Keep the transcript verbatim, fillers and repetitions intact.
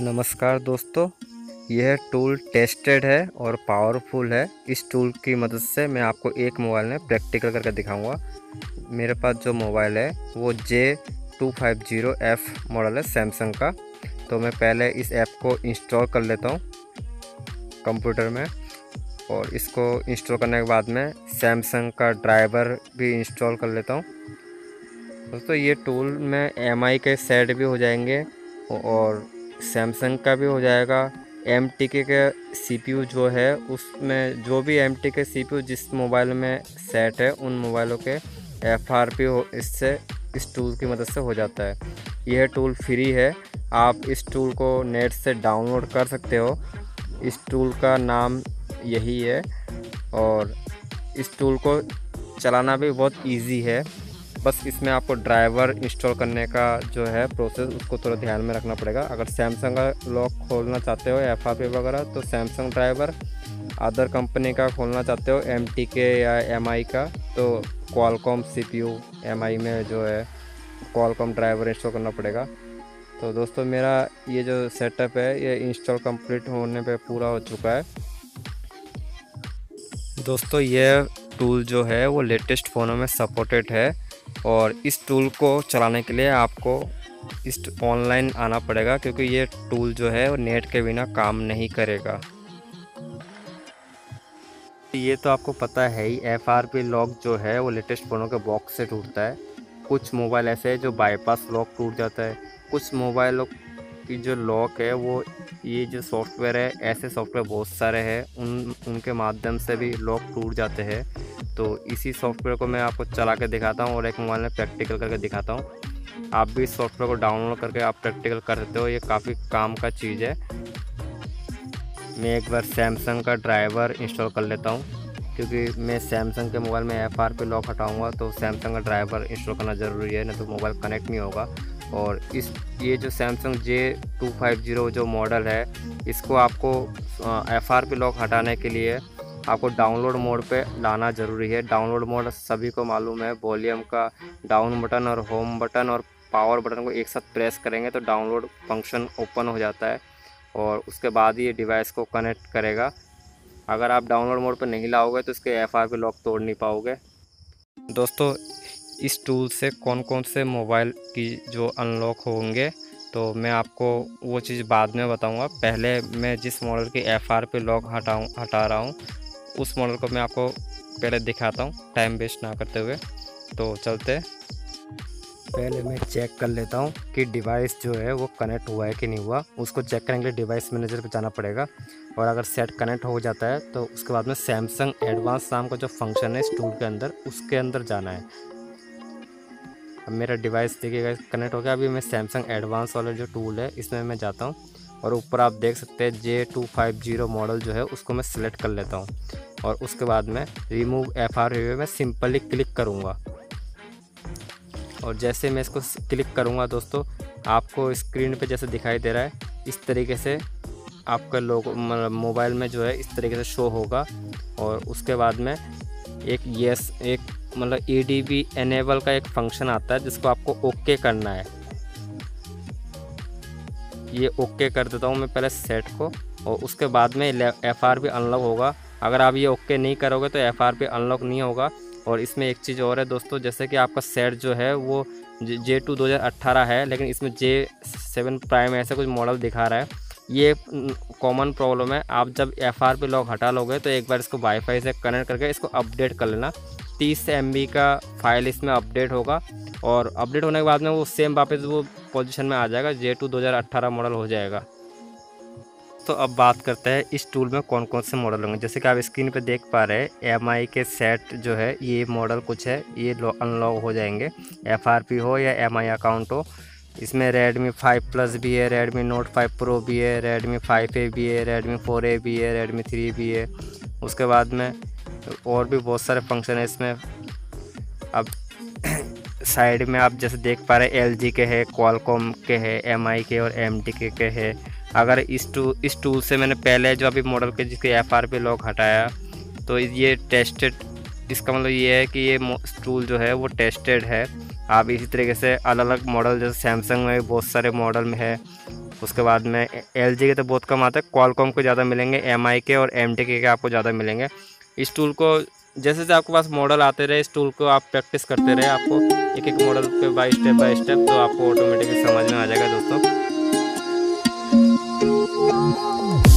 नमस्कार दोस्तों, यह टूल टेस्टेड है और पावरफुल है। इस टूल की मदद से मैं आपको एक मोबाइल में प्रैक्टिकल करके दिखाऊंगा। मेरे पास जो मोबाइल है वो J two fifty F model है सैमसंग का। तो मैं पहले इस ऐप को इंस्टॉल कर लेता हूँ कंप्यूटर में, और इसको इंस्टॉल करने के बाद में सैमसंग का ड्राइवर भी इंस्टॉल कर लेता हूँ। दोस्तों, ये टूल में एम आई के सेट भी हो जाएंगे और सैमसंग का भी हो जाएगा। M T K C P you जो है उसमें जो भी M T K C P U जिस मोबाइल में सेट है उन मोबाइलों के एफ आर पी हो इससे इस टूल की मदद से हो जाता है। यह टूल फ्री है, आप इस टूल को नेट से डाउनलोड कर सकते हो। इस टूल का नाम यही है और इस टूल को चलाना भी बहुत इजी है। बस इसमें आपको ड्राइवर इंस्टॉल करने का जो है प्रोसेस उसको थोड़ा ध्यान में रखना पड़ेगा। अगर सैमसंग का लॉक खोलना चाहते हो एफ आर पी वगैरह तो सैमसंग ड्राइवर, अदर कंपनी का खोलना चाहते हो एम टी के या एम आई का तो Qualcomm C P U M I में जो है क्वालकॉम ड्राइवर इंस्टॉल करना पड़ेगा। तो दोस्तों, मेरा ये जो सेटअप है ये इंस्टॉल कंप्लीट होने पर पूरा हो चुका है। दोस्तों, यह टूल जो है वो लेटेस्ट फ़ोनों में सपोर्टेड है और इस टूल को चलाने के लिए आपको इस ऑनलाइन आना पड़ेगा, क्योंकि ये टूल जो है वो नेट के बिना काम नहीं करेगा। ये तो आपको पता है ही, एफ आर पी लॉक जो है वो लेटेस्ट फ़ोनों के बॉक्स से टूटता है। कुछ मोबाइल ऐसे हैं जो बाईपास लॉक टूट जाता है, कुछ मोबाइलों की जो लॉक है वो ये जो सॉफ्टवेयर है, ऐसे सॉफ्टवेयर बहुत सारे हैं उन उनके माध्यम से भी लॉक टूट जाते हैं। तो इसी सॉफ्टवेयर को मैं आपको चला के दिखाता हूँ और एक मोबाइल में प्रैक्टिकल करके दिखाता हूँ। आप भी इस सॉफ्टवेयर को डाउनलोड करके आप प्रैक्टिकल कर सकते हो, ये काफ़ी काम का चीज़ है। मैं एक बार सैमसंग का ड्राइवर इंस्टॉल कर लेता हूँ, क्योंकि मैं सैमसंग के मोबाइल में एफ आर पी लॉक हटाऊँगा तो सैमसंग का ड्राइवर इंस्टॉल करना ज़रूरी है, नहीं तो मोबाइल कनेक्ट नहीं होगा। और इस ये जो सैमसंग जे टू फिफ्टी जो मॉडल है इसको आपको एफ आर पी लॉक हटाने के लिए आपको डाउनलोड मोड पे लाना ज़रूरी है। डाउनलोड मोड सभी को मालूम है, वॉल्यूम का डाउन बटन और होम बटन और पावर बटन को एक साथ प्रेस करेंगे तो डाउनलोड फंक्शन ओपन हो जाता है और उसके बाद ये डिवाइस को कनेक्ट करेगा। अगर आप डाउनलोड मोड पर नहीं लाओगे तो इसके एफ आर पी लॉक तोड़ नहीं पाओगे। दोस्तों, इस टूल से कौन कौन से मोबाइल की जो अनलॉक होंगे तो मैं आपको वो चीज़ बाद में बताऊंगा। पहले मैं जिस मॉडल की एफ आर पी लॉक हटाऊँ हटा रहा हूँ उस मॉडल को मैं आपको पहले दिखाता हूँ, टाइम वेस्ट ना करते हुए। तो चलते, पहले मैं चेक कर लेता हूँ कि डिवाइस जो है वो कनेक्ट हुआ है कि नहीं हुआ। उसको चेक करने के लिए डिवाइस मैनेजर पर जाना पड़ेगा और अगर सेट कनेक्ट हो जाता है तो उसके बाद में सैमसंग एडवांस नाम का जो फंक्शन है इस टूल के अंदर, उसके अंदर जाना है। अब मेरा डिवाइस देखिएगा कनेक्ट हो गया। अभी मैं सैमसंग एडवांस वाला जो टूल है इसमें मैं जाता हूं और ऊपर आप देख सकते हैं जे टू फिफ्टी मॉडल जो है उसको मैं सिलेक्ट कर लेता हूं और उसके बाद में रिमूव एफ आर पी में सिंपली क्लिक करूंगा। और जैसे मैं इसको क्लिक करूंगा दोस्तों, आपको स्क्रीन पे जैसे दिखाई दे रहा है इस तरीके से आपका लोगो मोबाइल में जो है इस तरीके से शो होगा। और उसके बाद में एक येस एक मतलब ई डी बी एनेबल का एक फंक्शन आता है जिसको आपको ओके करना है। ये ओके कर देता हूँ मैं पहले सेट को, और उसके बाद में एफ आर पी अनलॉक होगा। अगर आप ये ओके नहीं करोगे तो एफ आर पी अनलॉक नहीं होगा। और इसमें एक चीज़ और है दोस्तों, जैसे कि आपका सेट जो है वो जे टू दो हज़ार अट्ठारह है लेकिन इसमें जे सेवन प्राइम ऐसा कुछ मॉडल दिखा रहा है। ये कॉमन प्रॉब्लम है। आप जब एफ आर पी लॉक हटा लोगे तो एक बार इसको वाईफाई से कनेक्ट करके इसको अपडेट कर लेना। तीस एम बी का फाइल इसमें अपडेट होगा और अपडेट होने के बाद में वो सेम वापस वो पोजीशन में आ जाएगा, जे टू दो हज़ार अट्ठारह मॉडल हो जाएगा। तो अब बात करते हैं इस टूल में कौन कौन से मॉडल होंगे। जैसे कि आप स्क्रीन पे देख पा रहे हैं एम आई के सेट जो है ये मॉडल कुछ है, ये अनलॉक हो जाएंगे एफ आर पी हो या एम आई अकाउंट हो। इसमें Redmi फाइव प्लस भी है, Redmi Note फाइव प्रो भी है, Redmi फाइव ए भी है, Redmi फोर ए भी है, Redmi थ्री भी है। उसके बाद में और भी बहुत सारे फंक्शन है इसमें। अब साइड में आप जैसे देख पा रहे हैं एल जी के है, क्वालकॉम के है, एम आई के और एम टी के के है। अगर इस टू इस टूल से मैंने पहले जो अभी मॉडल के जिसके एफ आर पी लॉक हटाया तो ये टेस्टेड, इसका मतलब ये है कि ये टूल जो है वो टेस्टेड है। आप इसी तरीके से अलग अलग मॉडल जैसे सैमसंग में बहुत सारे मॉडल में है उसके बाद में एल जी के तो बहुत कम आते हैं, क्वालकॉम को ज़्यादा मिलेंगे, एम आई के और एम टी के आपको ज़्यादा मिलेंगे। इस टूल को जैसे जैसे आपके पास मॉडल आते रहे, इस टूल को आप प्रैक्टिस करते रहे, आपको एक एक मॉडल पे बाय स्टेप बाय स्टेप तो आपको ऑटोमेटिकली समझ में आ जाएगा दोस्तों।